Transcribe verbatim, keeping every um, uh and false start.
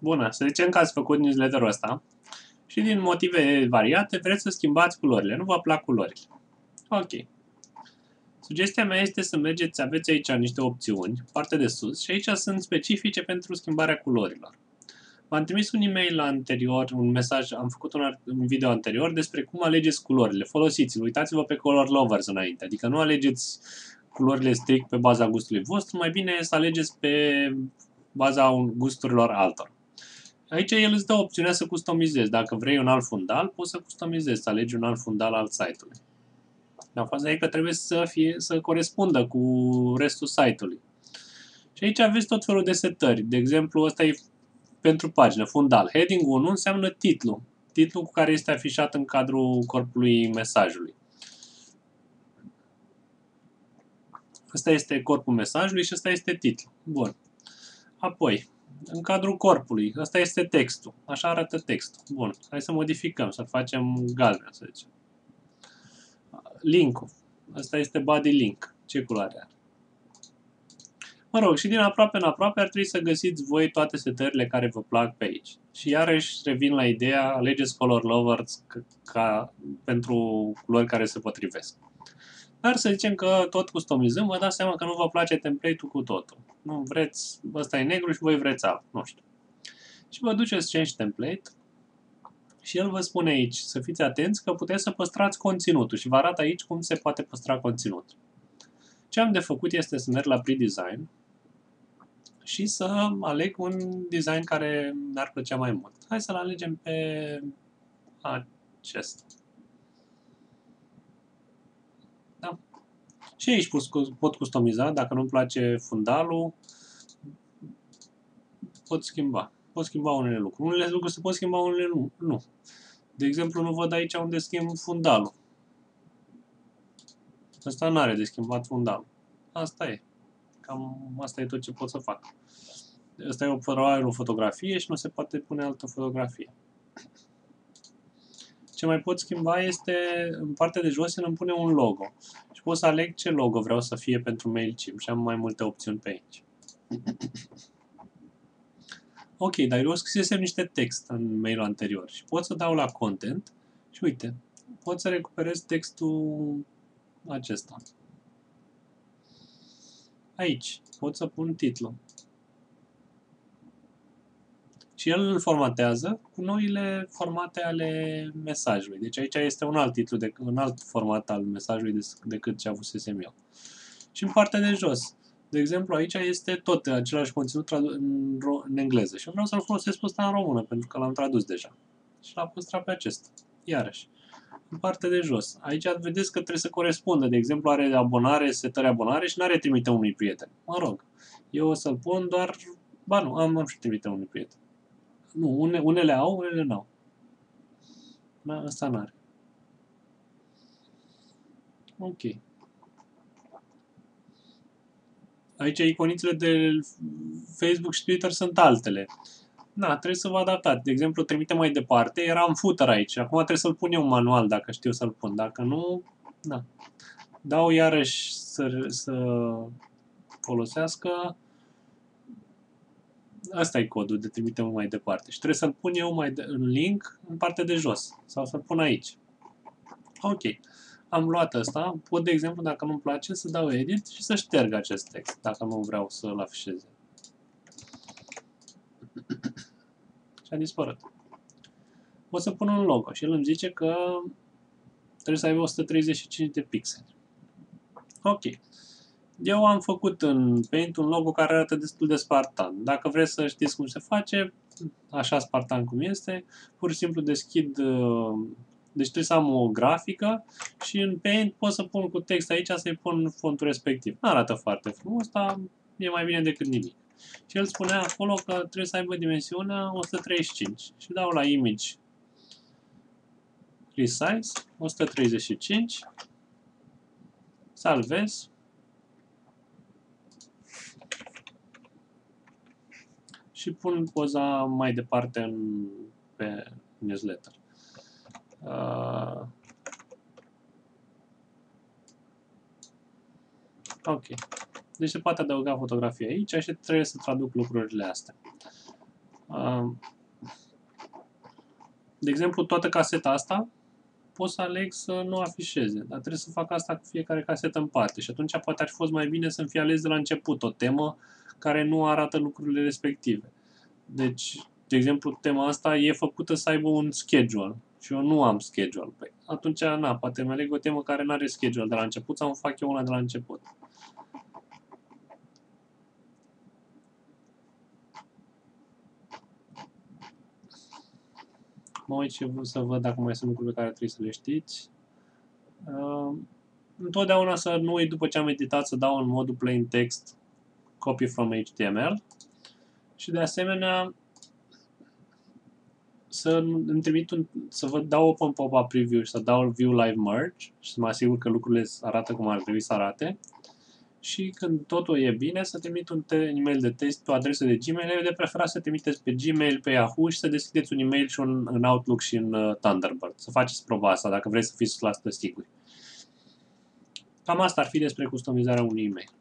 Bună, să zicem că ați făcut newsletter-ul ăsta și din motive variate vreți să schimbați culorile, nu vă plac culorile. Ok. Sugestia mea este să mergeți, aveți aici niște opțiuni, partea de sus, și aici sunt specifice pentru schimbarea culorilor. V-am trimis un e-mail anterior, un mesaj, am făcut un, un video anterior despre cum alegeți culorile. Folosiți-l, uitați-vă pe Color Lovers înainte, adică nu alegeți culorile strict pe baza gustului vostru, mai bine să alegeți pe baza gusturilor altor. Aici el îți dă opțiunea să customizezi. Dacă vrei un alt fundal, poți să customizezi, să alegi un alt fundal al site-ului. Dar faza e că trebuie să, fie, să corespundă cu restul site-ului. Și aici aveți tot felul de setări. De exemplu, ăsta e pentru pagină, fundal. Heading unu înseamnă titlu. Titlul cu care este afișat în cadrul corpului mesajului. Ăsta este corpul mesajului și ăsta este titlul. Bun. Apoi, în cadrul corpului, ăsta este textul. Așa arată textul. Bun. Hai să modificăm, să facem galben, să zicem. Link-ul. Ăsta este body link. Ce culoare are? Mă rog, și din aproape în aproape ar trebui să găsiți voi toate setările care vă plac pe aici. Și iarăși revin la ideea, alegeți Color Lovers ca pentru culori care se potrivesc. Dar să zicem că tot customizăm, vă dați seama că nu vă place template-ul cu totul. Nu vreți, ăsta e negru și voi vreți alb, nu știu. Și vă duceți Change Template și el vă spune aici să fiți atenți că puteți să păstrați conținutul și vă arată aici cum se poate păstra conținutul. Ce am de făcut este să merg la Pre-Design și să aleg un design care mi-ar plăcea mai mult. Hai să-l alegem pe acesta. Da. Și aici pot customiza, dacă nu-mi place fundalul, pot schimba. Pot schimba unele lucruri. Unele lucruri se pot schimba, unele nu. nu. De exemplu, nu văd aici unde schimb fundalul. Asta nu are de schimbat fundalul. Asta e. Cam asta e tot ce pot să fac. Asta e o o fotografie și nu se poate pune altă fotografie. Ce mai pot schimba este, în partea de jos, el îmi pune un logo. Și pot să aleg ce logo vreau să fie pentru MailChimp și am mai multe opțiuni pe aici. Ok, dar eu scrisesem niște text în mailul anterior și pot să dau la Content și uite, pot să recuperez textul acesta. Aici pot să pun titlul. Și el îl formatează cu noile formate ale mesajului. Deci aici este un alt titlu, de, un alt format al mesajului decât ce avusesem eu. Și în partea de jos. De exemplu, aici este tot același conținut în, în engleză. Și eu vreau să-l folosesc pe ăsta în română, pentru că l-am tradus deja. Și l-am păstrat pe acesta. Iarăși. În partea de jos. Aici vedeți că trebuie să corespundă. De exemplu, are abonare, setări abonare și nu are trimite unui prieten. Mă rog. Eu o să-l pun doar... Ba nu, am, am și trimite unui prieten. Nu, une, unele au, unele nu au. Da, asta n-are. Ok. Aici iconițele de Facebook și Twitter sunt altele. Na, trebuie să vă adaptați. De exemplu, trimite mai departe, era în footer aici. Acum trebuie să-l pun eu manual, dacă știu să-l pun. Dacă nu, na. Dau iarăși să, să folosească. Asta e codul de trimite mai departe. Și trebuie să-l pun eu mai de în link în partea de jos. Sau să-l pun aici. Ok. Am luat asta, pot, de exemplu, dacă nu-mi place, să dau edit și să șterg acest text, dacă nu vreau să-l afișez. Și a dispărut. Pot să pun un logo și el îmi zice că trebuie să aibă o sută treizeci și cinci de pixeli. Ok. Eu am făcut în Paint un logo care arată destul de spartan. Dacă vreți să știți cum se face, așa spartan cum este, pur și simplu deschid... Deci trebuie să am o grafică și în Paint pot să pun cu text aici, să-i pun fontul respectiv. Nu arată foarte frumos, dar e mai bine decât nimic. Și el spunea acolo că trebuie să aibă dimensiunea o sută treizeci și cinci. Și dau la Image Resize, o sută treizeci și cinci, salvez. Și pun poza mai departe în, pe newsletter. Uh, ok. Deci se poate adăuga fotografia aici și trebuie să traduc lucrurile astea. De exemplu, toată caseta asta pot să aleg să nu afișeze, dar trebuie să fac asta cu fiecare casetă în parte și atunci poate ar fi fost mai bine să-mi fi ales de la început o temă care nu arată lucrurile respective. Deci, de exemplu, tema asta e făcută să aibă un schedule și eu nu am schedule. Păi, atunci, na, poate îmi aleg o temă care nu are schedule de la început sau îmi fac eu una de la început. Mă uit și vreau să văd dacă mai sunt lucruri pe care trebuie să le știți. Uh, întotdeauna să nu uit, după ce am editat, să dau în modul plain text copy from H T M L și de asemenea să îmi trimit un, să vă dau open pop-up preview și să dau view live merge și să mă asigur că lucrurile arată cum ar trebui să arate. Și când totul e bine, să trimit un e-mail de test pe o adresă de Gmail. Eu de preferat să trimiteți pe Gmail, pe Yahoo și să deschideți un e-mail și un, în Outlook și în uh, Thunderbird. Să faceți proba asta dacă vreți să fiți la asta siguri. Cam asta ar fi despre customizarea unui e-mail.